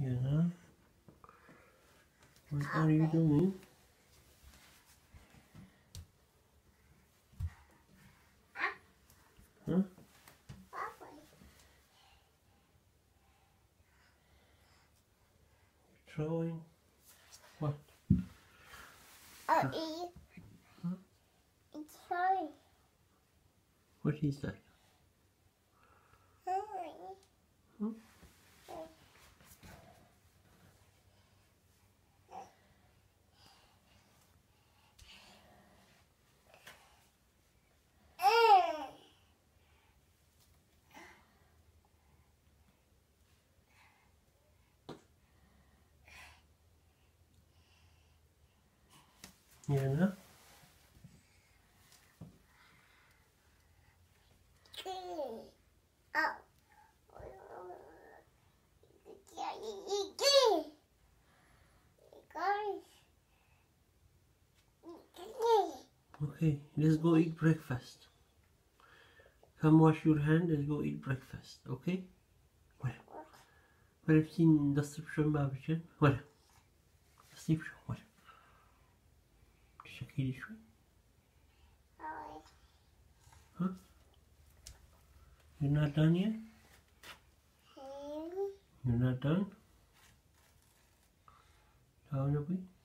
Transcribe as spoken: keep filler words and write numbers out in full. Yeah. What are you doing? Huh? Throwing what? Oh, it's huh? Throwing. What is that? Huh? Yeah. Okay, let's go eat breakfast. Come wash your hand, let's go eat breakfast, okay? Voilà. Voilà, petit description babchen. Voilà. Description, voilà. Check it out. Huh? You're not done yet? You're not done? How are we?